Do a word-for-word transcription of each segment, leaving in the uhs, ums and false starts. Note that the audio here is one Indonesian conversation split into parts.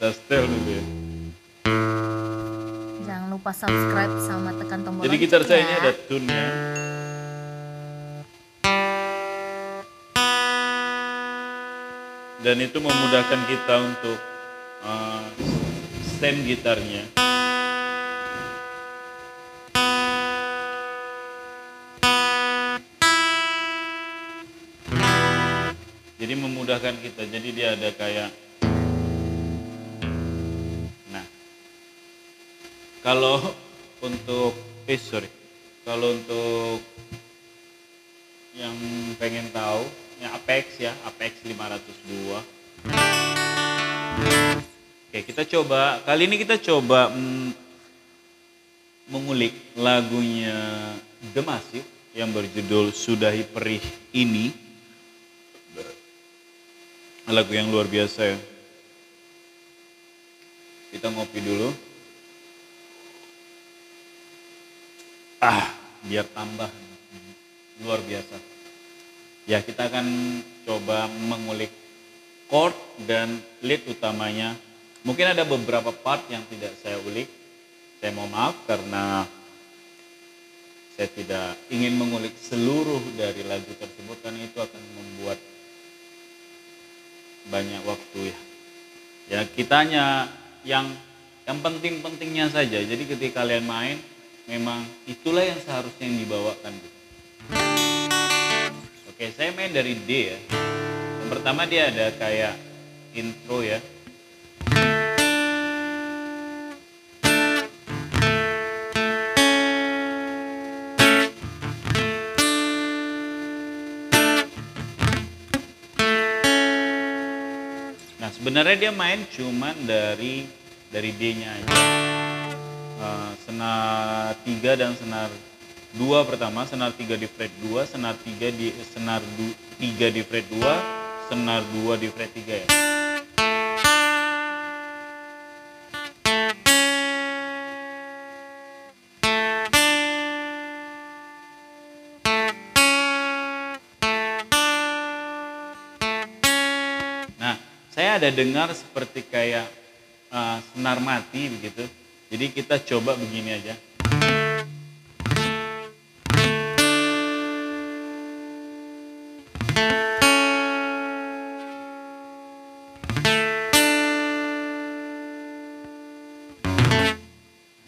kita setel dulu ya. Jangan lupa subscribe sama tekan tombol. Jadi gitar saya ya. Ini ada tune-nya. Dan itu memudahkan kita untuk uh, stand gitarnya. Jadi memudahkan kita. Jadi dia ada kayak. Nah, kalau untuk eh sorry, kalau untuk yang pengen tahu. Ya, Apex ya, Apex lima nol dua. Oke, kita coba. Kali ini kita coba mm, mengulik lagunya D'Masiv yang berjudul Sudahi Perih Ini. Lagu yang luar biasa ya. Kita ngopi dulu. Ah, biar tambah luar biasa. Ya, kita akan coba mengulik chord dan lead utamanya. Mungkin ada beberapa part yang tidak saya ulik. Saya mohon maaf karena saya tidak ingin mengulik seluruh dari lagu tersebut karena itu akan membuat banyak waktu ya. Ya, kita hanya yang yang penting-pentingnya saja. Jadi ketika kalian main memang itulah yang seharusnya yang dibawakan. Oke, saya main dari D ya. Yang pertama dia ada kayak intro ya. Nah, sebenarnya dia main cuman dari dari D-nya aja. Uh, senar tiga dan senar dua pertama, senar tiga di fret dua, senar tiga di senar tiga di fret dua, senar dua di fret tiga ya. Nah, saya ada dengar seperti kayak uh, senar mati begitu. Jadi kita coba begini aja.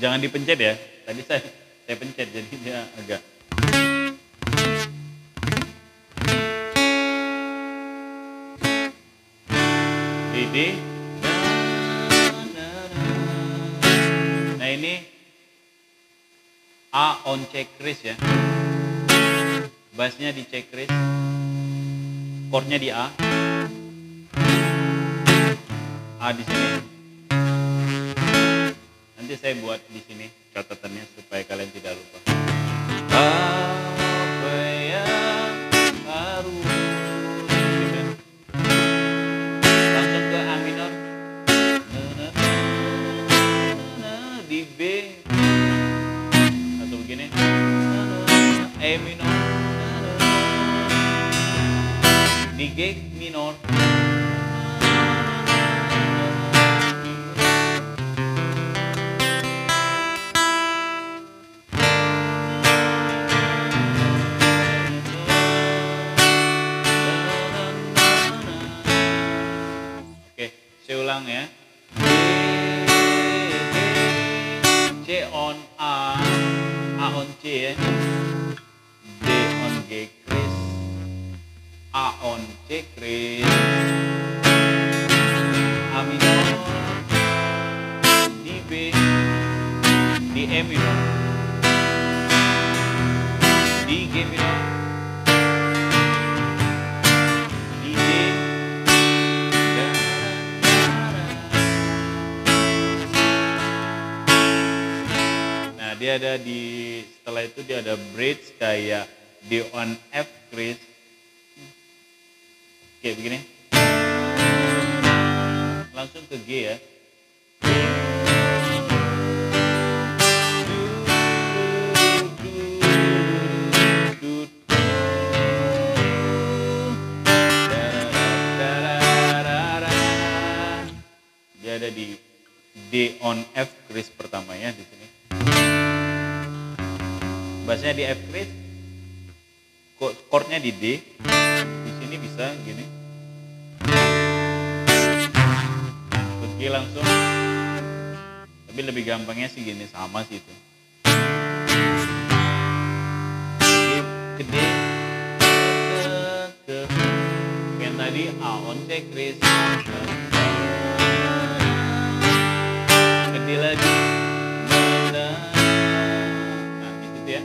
Jangan dipencet ya. Tadi saya saya pencet jadi dia agak. Ini. Nah, ini A on checklist ya. Bassnya di checklist. Chordnya di A. A di sini. Saya buat di sini catatannya supaya kalian tidak lupa. Apa yang harus langsung ke A minor di B atau begini E minor di G minor. Ya. D, D, C on A, A on C ya. D on G kris, A on C kris, A minor, di B, di E minor, di G minor, dia ada di setelah itu dia ada bridge kayak D on F kris kayak begini langsung ke G ya. Dia berada di D on F kris pertama ya di sini. Bassnya di F kris, chordnya di D. Di sini bisa gini. Pergi langsung. Tapi lebih gampangnya sih gini, sama sih itu. Ke D, ke yang tadi A on C kris. Ke D lagi. Nah, gitu ya.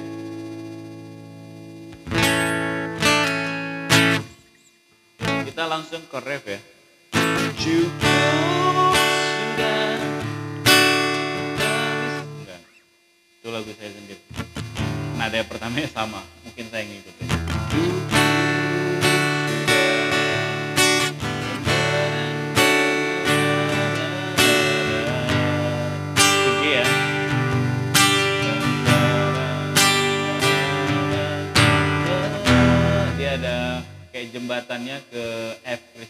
Kita langsung ke ref ya. Cukup sudah. Enggak. Itu lagu saya sendiri. Nada yang pertamanya sama. Mungkin saya ngikutin. Kayak jembatannya ke F kris.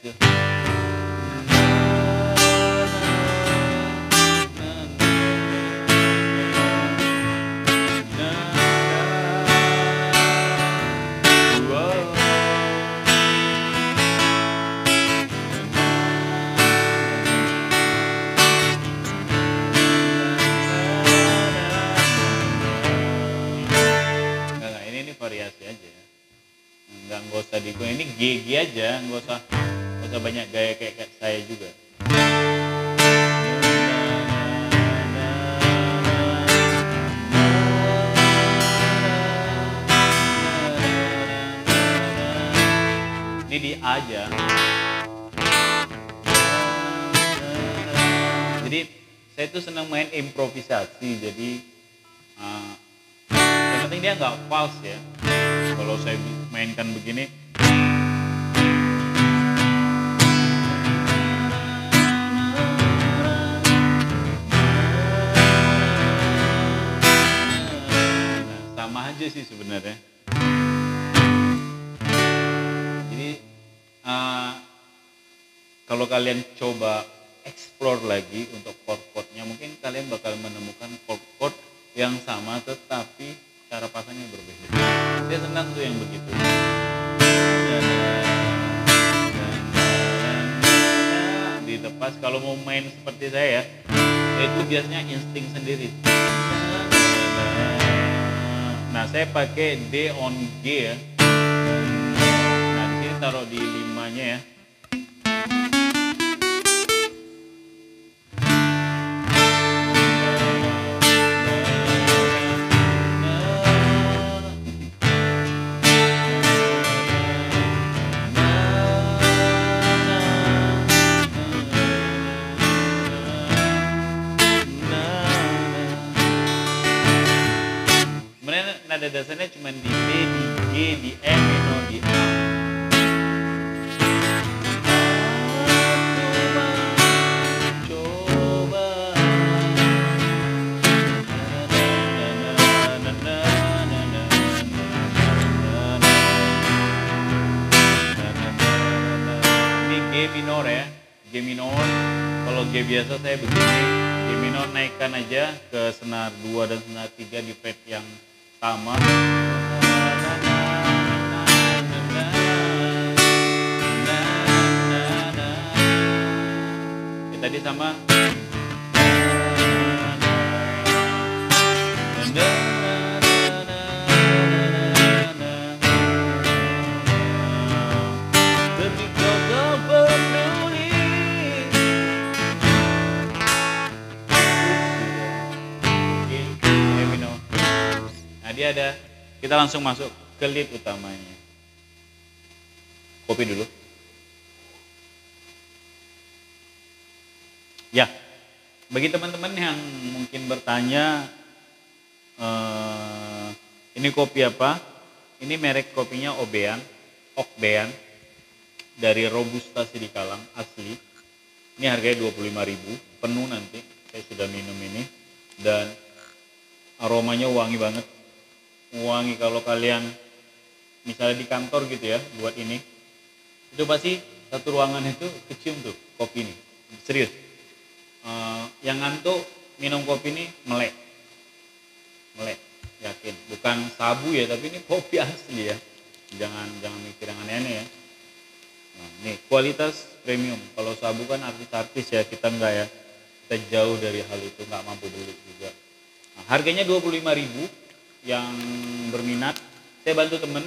Nah, ini ini variasi aja ya. Enggak, nggak usah di gue, ini G G aja, nggak usah, nggak usah banyak gaya kayak, kayak saya juga. Ini di A aja. Jadi saya tuh senang main improvisasi, jadi uh, yang penting dia nggak fals ya. Kalau saya mainkan begini, nah, sama aja sih sebenarnya. Jadi uh, kalau kalian coba explore lagi untuk chord-chordnya, mungkin kalian bakal menemukan chord-chord yang sama tetapi cara pasangnya berbeda. Saya senang tuh yang begitu. Ditepas, kalau mau main seperti saya, itu biasanya insting sendiri. Nah, saya pakai D on G ya. Nah, di sini taruh di limanya ya. Nada dasarnya cuma di D, di G, di F, no, di A. Coba, coba. Ini G minor ya, G minor. Kalau G biasa saya begini, G minor naikkan aja ke senar dua dan senar tiga di fret yang sama. Ya, tadi sama. Dia ada, kita langsung masuk ke lead utamanya. Kopi dulu. Ya, bagi teman-teman yang mungkin bertanya, eh, ini kopi apa? Ini merek kopinya Okbean, Okbean dari Robusta Sidikalang asli. Ini harganya dua puluh lima ribu, penuh nanti. Saya sudah minum ini dan aromanya wangi banget. Wangi kalau kalian misalnya di kantor gitu ya, buat ini itu pasti satu ruangan itu kecium tuh kopi ini, serius. uh, yang ngantuk minum kopi ini melek, melek, yakin. Bukan sabu ya, tapi ini kopi asli ya. Jangan jangan mikir yang aneh-aneh ya. Nah, nih kualitas premium. Kalau sabu kan artis-artis ya, kita enggak ya. Kita jauh dari hal itu, enggak mampu beli juga. Nah, harganya dua puluh lima ribu yang berminat. Saya bantu temen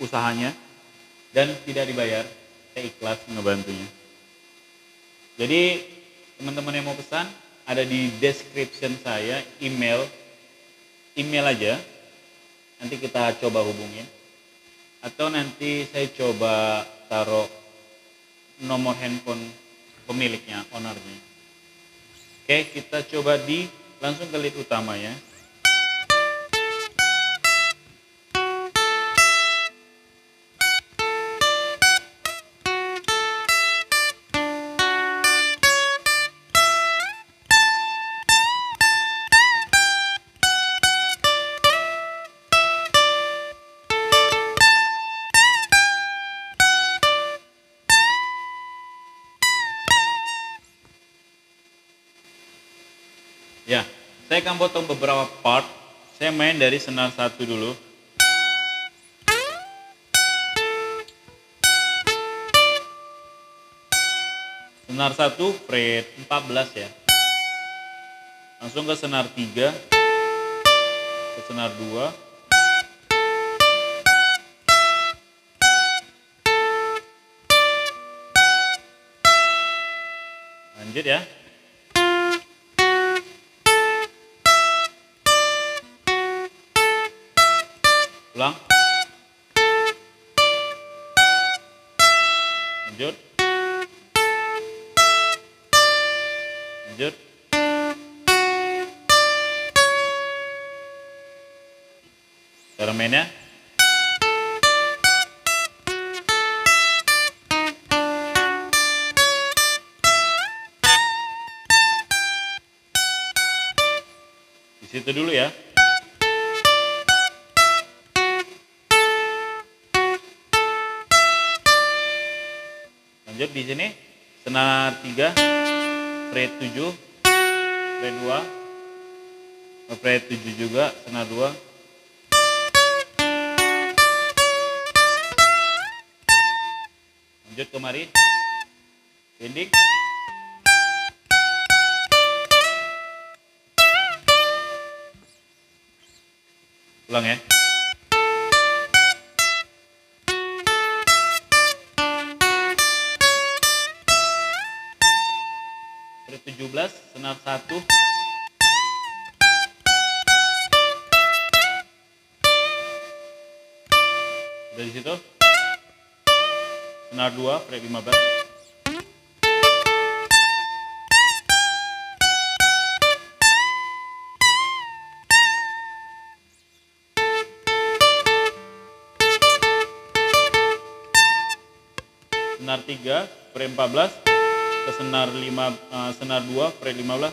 usahanya dan tidak dibayar. Saya ikhlas ngebantunya. Jadi teman-teman yang mau pesan ada di description saya, email email aja, nanti kita coba hubungin atau nanti saya coba taruh nomor handphone pemiliknya, ownernya. Oke, kita coba di langsung ke lead utama ya. Ya, saya akan potong beberapa part. Saya main dari senar satu dulu. Senar satu fret empat belas ya. Langsung ke senar tiga, ke senar dua, lanjut ya. Ulang, lanjut, lanjut. Cara mainnya. Di situ dulu ya. Lanjut di sini senar tiga, fret tujuh, fret dua, fret tujuh juga, senar dua. Lanjut kemari, bending. Ulang ya. tujuh belas, senar satu, dari situ senar dua, fret lima belas, senar tiga, fret empat belas, ke senar lima, uh, senar dua, fret lima belas.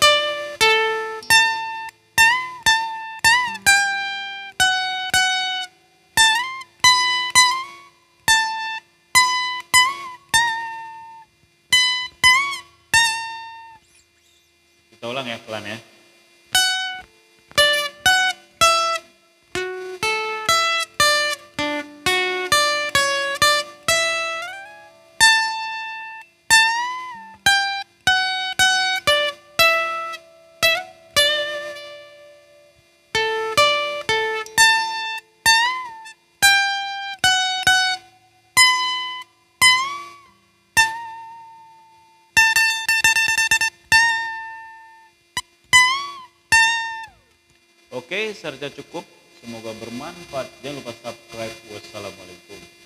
Kita ulang ya pelan ya. Oke, saya rasa cukup. Semoga bermanfaat. Jangan lupa subscribe. Wassalamualaikum.